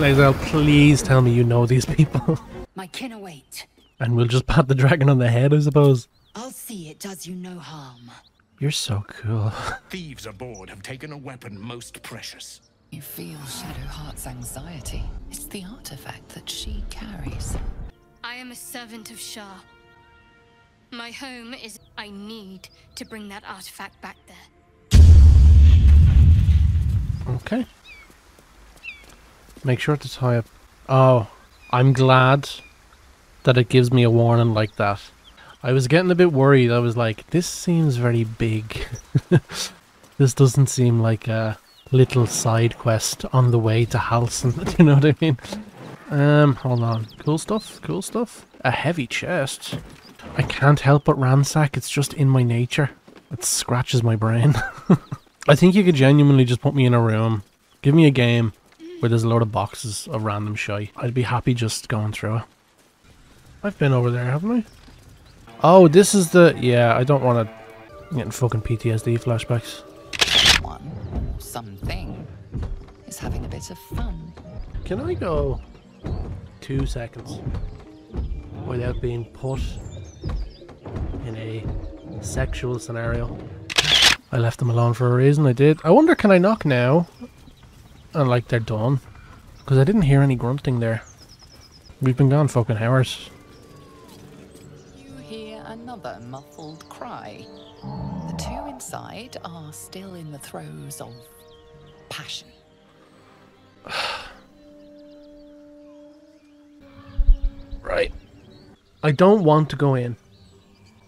Laezel, please tell me you know these people. My kin await. And we'll just pat the dragon on the head, I suppose. I'll see it does you no harm. You're so cool. Thieves aboard have taken a weapon most precious. You feel Shadowheart's anxiety. It's the artifact that she carries. I am a servant of Shah. My home is... I need to bring that artifact back there. Okay. Make sure to tie up... Oh, I'm glad that it gives me a warning like that. I was getting a bit worried. I was like, this seems very big. This doesn't seem like a little side quest on the way to Halston. You know what I mean? Hold on. Cool stuff, cool stuff. A heavy chest. I can't help but ransack. It's just in my nature. It scratches my brain. I think you could genuinely just put me in a room. Give me a game where there's a load of boxes of random shite. I'd be happy just going through it. I've been over there, haven't I? Oh, this is the... Yeah, I don't want to... I'm getting fucking PTSD flashbacks. Someone or something is having a bit of fun. Can I go 2 seconds without being put in a sexual scenario? I left them alone for a reason, I did. I wonder, can I knock now? And like they're done. Because I didn't hear any grunting there. We've been gone fucking hours. You hear another muffled cry. The two inside are still in the throes of passion. Right. I don't want to go in.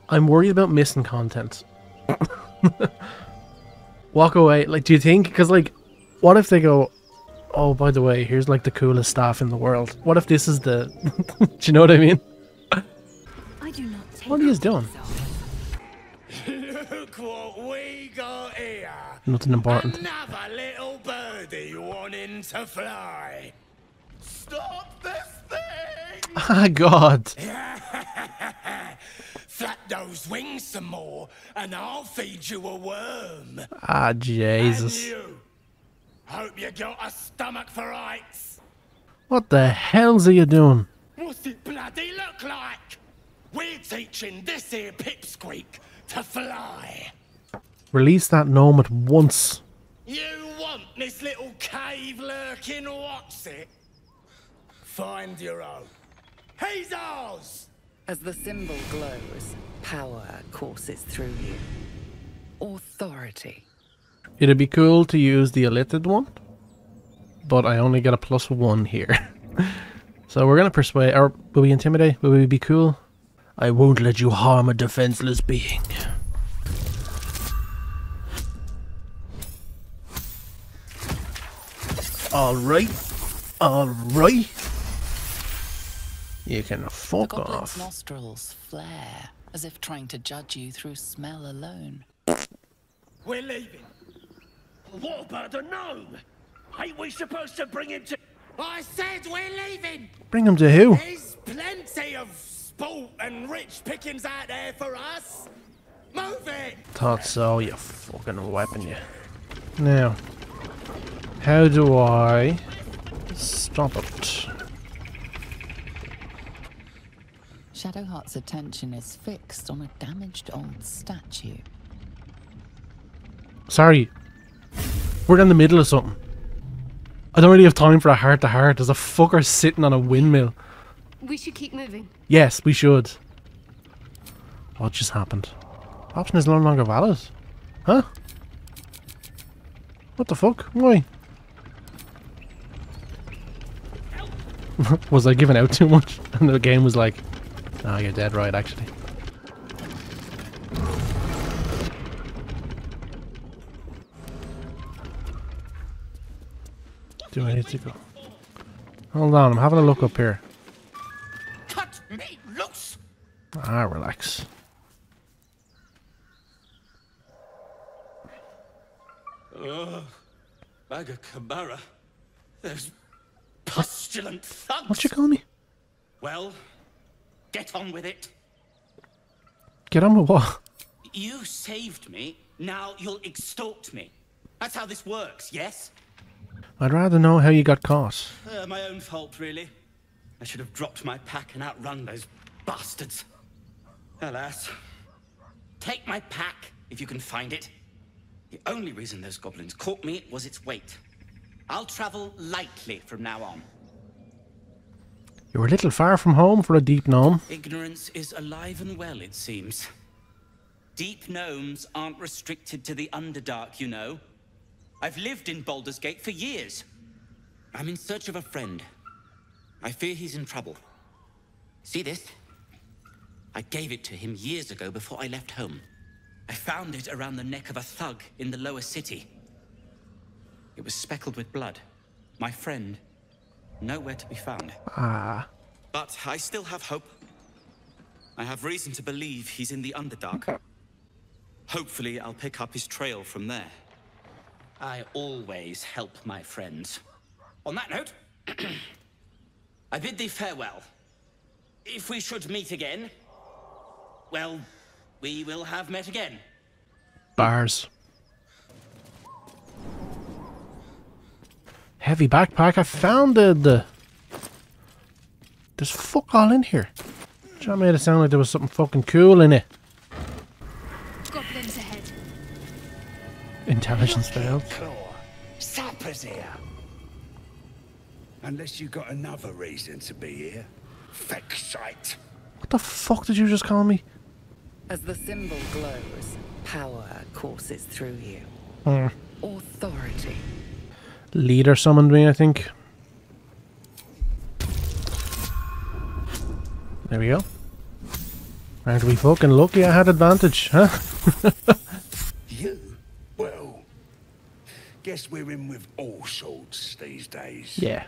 I'm worried about missing content. Walk away. Like, do you think? Because, like, what if they go, oh, by the way, here's like the coolest staff in the world. What if this is the... Do you know what I mean? I do not take what are you doing? Look what we got here. Nothing important. Another little birdie wanting to fly. Stop this thing! Ah, God. Flap those wings some more and I'll feed you a worm. Ah, Jesus. Hope you got a stomach for ice. What the hell's are you doing? What's it bloody look like? We're teaching this here pipsqueak to fly. Release that gnome at once. You want this little cave lurking what's-it? Find your own. He's ours! As the symbol glows, power courses through you. Authority. It'd be cool to use the elated one, but I only get a +1 here. So we're going to persuade, or will we intimidate? Will we be cool? I won't let you harm a defenseless being. Alright, alright. You can fuck off. The goblet's nostrils flare, as if trying to judge you through smell alone. We're leaving. What about the gnome? Ain't we supposed to bring him to... I said we're leaving! Bring him to who? There's plenty of sport and rich pickings out there for us. Move it! Thought so, you fucking weapon, you. Now, how do I stop it? Shadowheart's attention is fixed on a damaged old statue. Sorry. We're in the middle of something. I don't really have time for a heart-to-heart. There's a fucker sitting on a windmill. We should keep moving. Yes, we should. What just happened? Option is no longer valid. Huh? What the fuck? Why? Was I giving out too much? And the game was like, oh, you're dead right, actually. Do I need to go? Hold on, I'm having a look up here. Cut me loose. Ah, relax. Oh, Bagakabara. Those pustulant thugs. What'd you call me? Well, get on with it. Get on with what? You saved me, now you'll extort me. That's how this works, yes? I'd rather know how you got caught. My own fault, really. I should have dropped my pack and outrun those bastards. Alas. Take my pack, if you can find it. The only reason those goblins caught me was its weight. I'll travel lightly from now on. You're a little far from home for a deep gnome. Ignorance is alive and well, it seems. Deep gnomes aren't restricted to the Underdark, you know. I've lived in Baldur's Gate for years. I'm in search of a friend. I fear he's in trouble. See this? I gave it to him years ago before I left home. I found it around the neck of a thug in the lower city. It was speckled with blood. My friend, nowhere to be found. But I still have hope. I have reason to believe he's in the Underdark. Okay. Hopefully I'll pick up his trail from there. I always help my friends. On that note, I bid thee farewell. If we should meet again, well, we will have met again. Bars. Heavy backpack, I found the... There's fuck all in here. John made it sound like there was something fucking cool in it. Goblins ahead. Intelligence failed. Sappers here. Unless you got another reason to be here. Fexite. What the fuck did you just call me? As the symbol glows, power courses through you. Authority. Leader summoned me, I think. There we go. Aren't we fucking lucky I had advantage, huh? You? Well, guess we're in with all sorts these days. Yeah.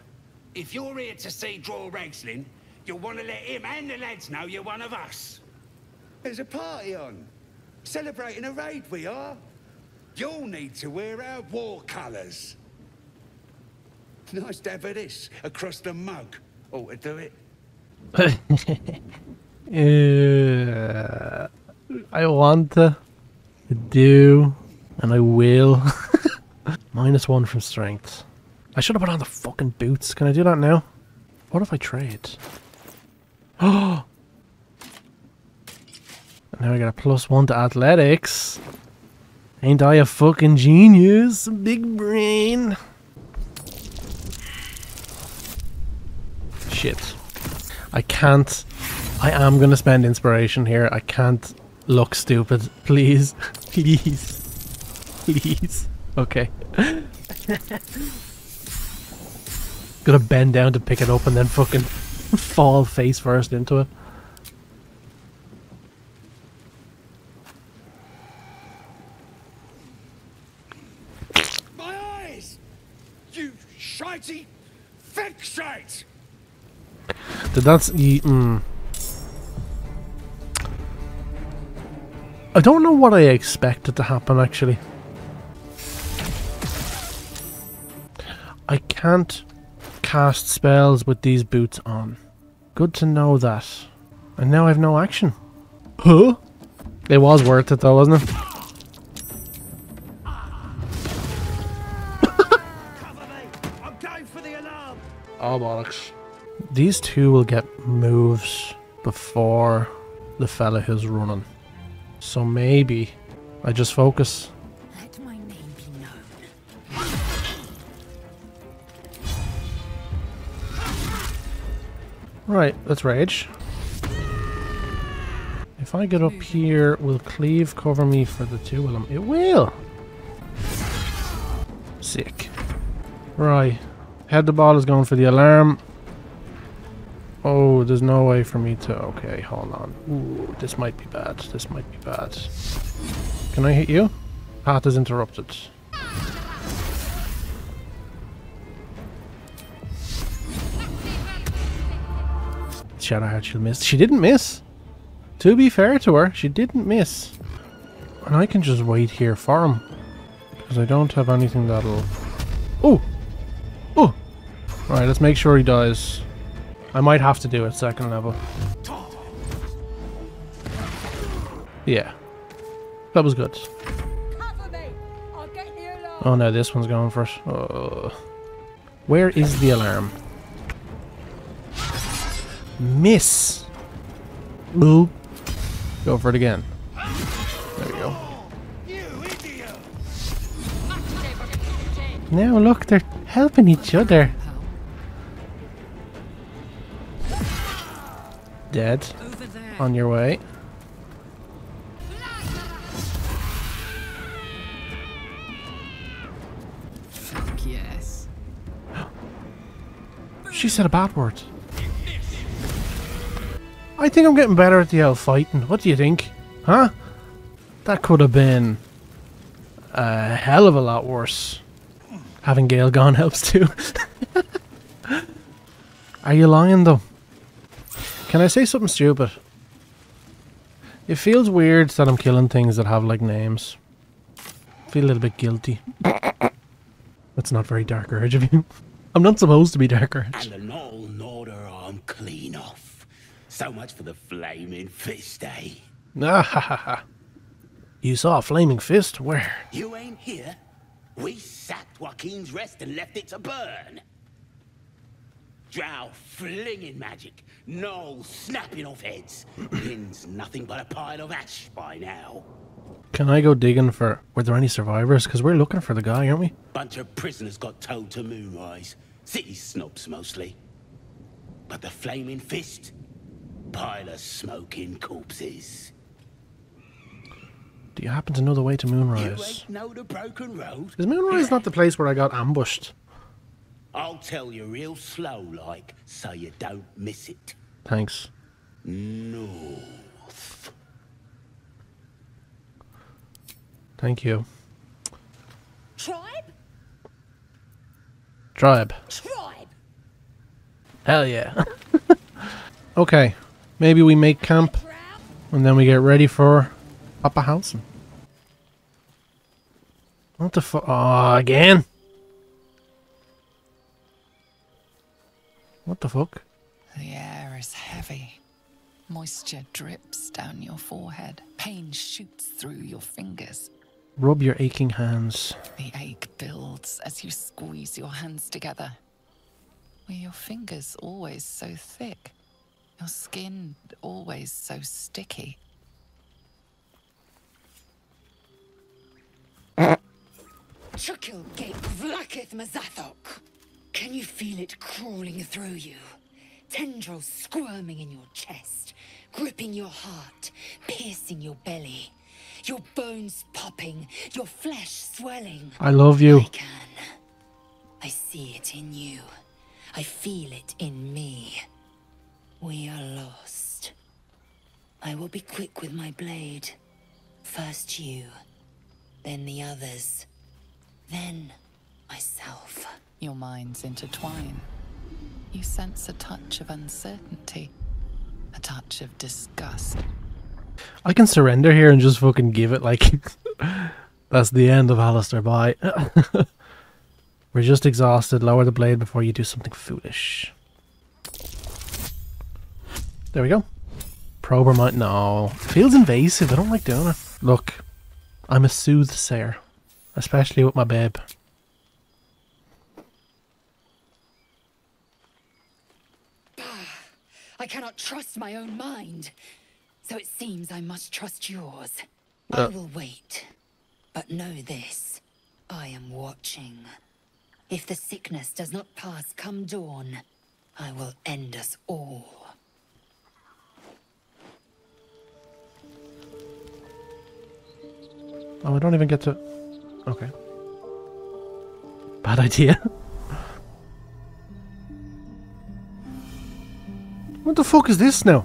If you're here to see draw Ragslin, you'll want to let him and the lads know you're one of us. There's a party on. Celebrating a raid we are. You'll need to wear our war colours. Nice to have this across the mug. Ought to do it. I want to do, and I will. -1 from strength. I should have put on the fucking boots. Can I do that now? What if I trade? Oh! Now I got a +1 to athletics. Ain't I a fucking genius? Big brain. Shit. I can't. I am gonna spend inspiration here. I can't look stupid. Please. Please. Please. Okay. Gonna bend down to pick it up and then fucking fall face first into it. My eyes! You shitey fixate! Did that... I don't know what I expected to happen, actually. I can't cast spells with these boots on. Good to know that. And now I have no action. Huh? It was worth it though, wasn't it? Cover me. I'm going for the alarm. Oh, bollocks. These two will get moves before the fella who's running. So maybe I just focus. Let my name be known. Right, let's rage. If I get up here, will cleave cover me for the two of them? It will! Sick. Right. Head the ball is going for the alarm. Oh, there's no way for me to... Okay, hold on. Ooh, this might be bad. This might be bad. Can I hit you? Path is interrupted. Shadowheart, she'll miss. She didn't miss! To be fair to her, she didn't miss. And I can just wait here for him. Because I don't have anything that'll... Oh! Oh! Alright, let's make sure he dies. I might have to do it second level. Yeah. That was good. Oh no, this one's going first. Oh. Where is the alarm? Miss! Ooh. Go for it again. There we go. Now look, they're helping each other. Dead. On your way. Yes. She said a bad word. I think I'm getting better at the elf fighting. What do you think? Huh? That could have been a hell of a lot worse. Having Gale gone helps too. Are you lying though? Can I say something stupid? It feels weird that I'm killing things that have like names. I feel a little bit guilty. That's not very Dark Urge of you. I'm not supposed to be Dark Urge. And an old order I'm clean off. So much for the flaming fist, eh? You saw a flaming fist? Where? You ain't here. We sacked Joaquin's Rest and left it to burn. Drow flinging magic, gnolls snapping off heads. Pin's nothing but a pile of ash by now. Can I go digging for... Were there any survivors? Because we're looking for the guy, aren't we? Bunch of prisoners got towed to Moonrise. City snobs mostly. But the flaming fist? Pile of smoking corpses. Do you happen to know the way to Moonrise? You ain't know the broken road. Is Moonrise not the place where I got ambushed? I'll tell you real slow like, so you don't miss it. Thanks. North. Thank you. Tribe? Tribe. Tribe. Hell yeah. Okay. Maybe we make camp and then we get ready for Papa Hansen. What the fuck? Oh, again? What the fuck? The air is heavy. Moisture drips down your forehead. Pain shoots through your fingers. Rub your aching hands. The ache builds as you squeeze your hands together. Were your fingers always so thick? Your skin always so sticky? Chukil gaek vlaketh mazathok. Can you feel it crawling through you? Tendrils squirming in your chest, gripping your heart, piercing your belly. Your bones popping, your flesh swelling. I love you. I can. I see it in you. I feel it in me. We are lost. I will be quick with my blade. First you, then the others. Then, myself. Your minds intertwine. You sense a touch of uncertainty, a touch of disgust. I can surrender here and just fucking give it like that's the end of Alistair. Bye. We're just exhausted. Lower the blade before you do something foolish. There we go. Prober might. No, feels invasive. I don't like doing it. Look, I'm a soothsayer. Especially with my babe. Bah, I cannot trust my own mind. So it seems I must trust yours. I will wait. But know this. I am watching. If the sickness does not pass come dawn, I will end us all. Oh, I don't even get to... Okay. Bad idea. What the fuck is this now?